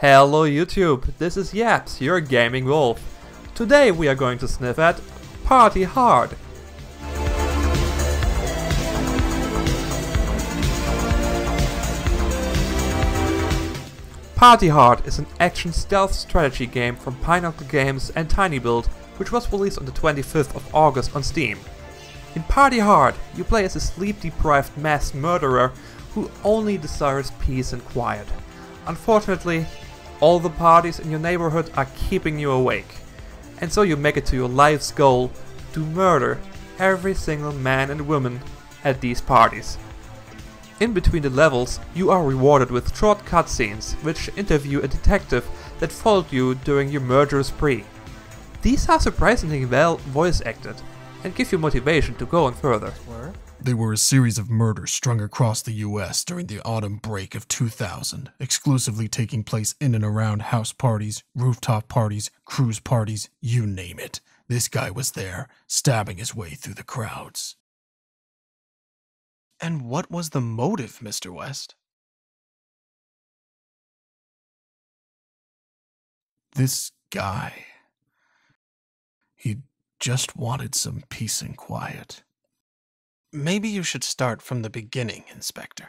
Hello YouTube, this is Yaps, your gaming wolf. Today we are going to sniff at Party Hard. Party Hard is an action stealth strategy game from Pineapple Games and Tiny Build, which was released on the 25th of August on Steam. In Party Hard, you play as a sleep-deprived mass murderer who only desires peace and quiet. Unfortunately, all the parties in your neighborhood are keeping you awake, and so you make it to your life's goal to murder every single man and woman at these parties. In between the levels, you are rewarded with short cutscenes which interview a detective that followed you during your murder spree. These are surprisingly well voice acted and give you motivation to go on further. They were a series of murders strung across the US during the autumn break of 2000, exclusively taking place in and around house parties, rooftop parties, cruise parties, you name it. This guy was there, stabbing his way through the crowds. And what was the motive, Mr. West? This guy. He just wanted some peace and quiet. Maybe you should start from the beginning, Inspector.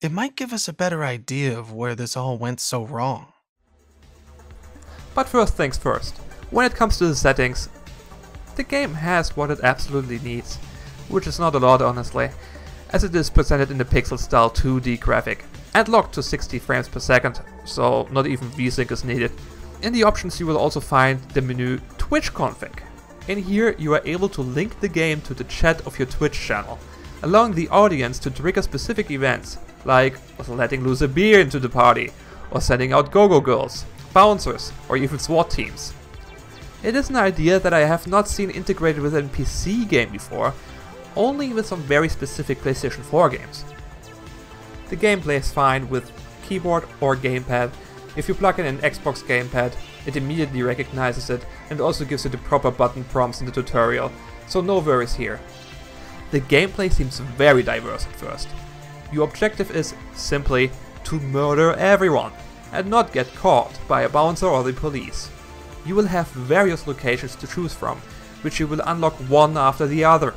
It might give us a better idea of where this all went so wrong. But first things first, when it comes to the settings, the game has what it absolutely needs, which is not a lot honestly, as it is presented in the pixel-style 2D graphic, and locked to 60 frames per second, so not even VSync is needed. In the options you will also find the menu Twitch config. In here, you are able to link the game to the chat of your Twitch channel, allowing the audience to trigger specific events, like letting loose a beer into the party, or sending out go-go girls, bouncers, or even SWAT teams. It is an idea that I have not seen integrated within a PC game before, only with some very specific PlayStation 4 games. The gameplay is fine with keyboard or gamepad. If you plug in an Xbox gamepad, it immediately recognizes it and also gives you the proper button prompts in the tutorial, so no worries here. The gameplay seems very diverse at first. Your objective is simply to murder everyone and not get caught by a bouncer or the police. You will have various locations to choose from, which you will unlock one after the other.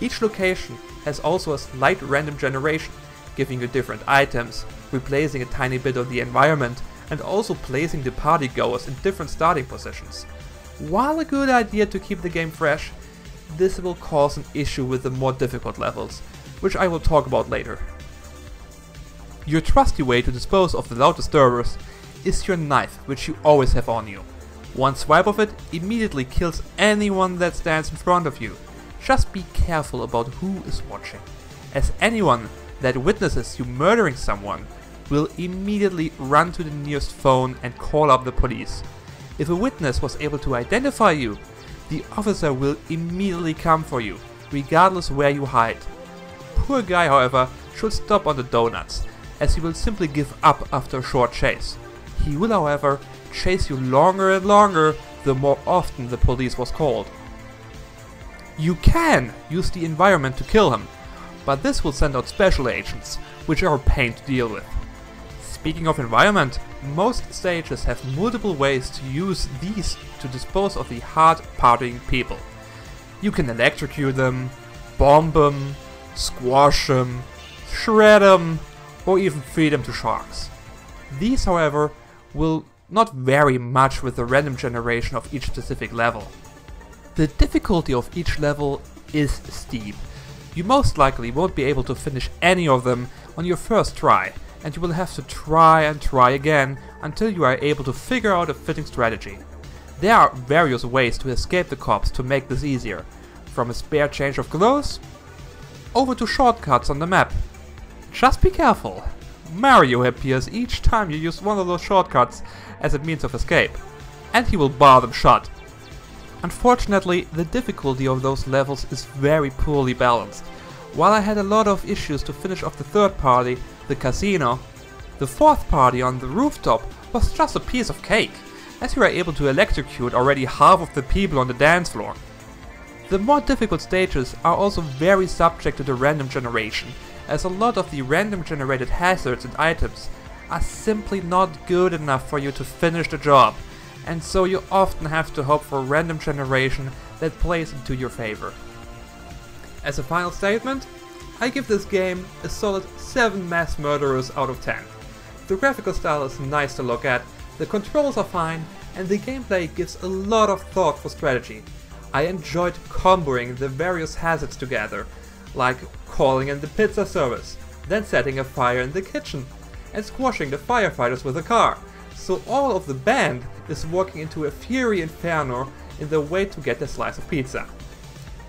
Each location has also a slight random generation, giving you different items, replacing a tiny bit of the environment, and also placing the party goers in different starting positions. While a good idea to keep the game fresh, this will cause an issue with the more difficult levels, which I will talk about later. Your trusty way to dispose of the loud disturbers is your knife, which you always have on you. One swipe of it immediately kills anyone that stands in front of you. Just be careful about who is watching, as anyone that witnesses you murdering someone will immediately run to the nearest phone and call up the police. If a witness was able to identify you, the officer will immediately come for you, regardless where you hide. Poor guy, however, should stop on the donuts, as he will simply give up after a short chase. He will, however, chase you longer and longer the more often the police was called. You can use the environment to kill him, but this will send out special agents, which are a pain to deal with. Speaking of environment, most stages have multiple ways to use these to dispose of the hard partying people. You can electrocute them, bomb them, squash them, shred them, or even feed them to sharks. These, however, will not vary much with the random generation of each specific level. The difficulty of each level is steep. You most likely won't be able to finish any of them on your first try, and you will have to try and try again until you are able to figure out a fitting strategy. There are various ways to escape the cops to make this easier, from a spare change of clothes over to shortcuts on the map. Just be careful, Mario appears each time you use one of those shortcuts as a means of escape, and he will bar them shut. Unfortunately, the difficulty of those levels is very poorly balanced. While I had a lot of issues to finish off the third party, the casino, the fourth party on the rooftop was just a piece of cake, as you were able to electrocute already half of the people on the dance floor. The more difficult stages are also very subject to the random generation, as a lot of the random generated hazards and items are simply not good enough for you to finish the job, and so you often have to hope for random generation that plays into your favor. As a final statement, I give this game a solid 7 mass murderers out of 10. The graphical style is nice to look at, the controls are fine, and the gameplay gives a lot of thought for strategy. I enjoyed comboing the various hazards together, like calling in the pizza service, then setting a fire in the kitchen, and squashing the firefighters with a car. So all of the band is working into a fiery inferno in their way to get their slice of pizza.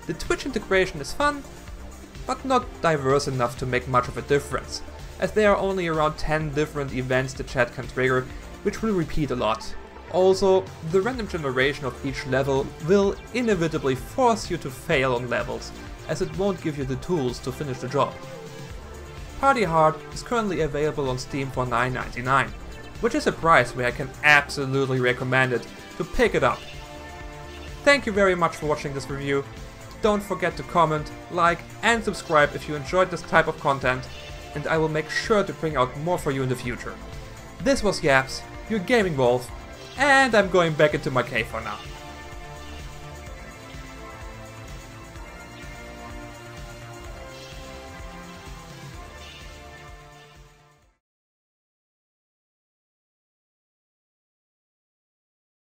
The Twitch integration is fun, but not diverse enough to make much of a difference, as there are only around 10 different events the chat can trigger, which will repeat a lot. Also, the random generation of each level will inevitably force you to fail on levels, as it won't give you the tools to finish the job. Party Hard is currently available on Steam for $9.99, which is a price where I can absolutely recommend it to pick it up. Thank you very much for watching this review. Don't forget to comment, like and subscribe if you enjoyed this type of content, and I will make sure to bring out more for you in the future. This was Yaps, your gaming wolf, and I'm going back into my cave for now.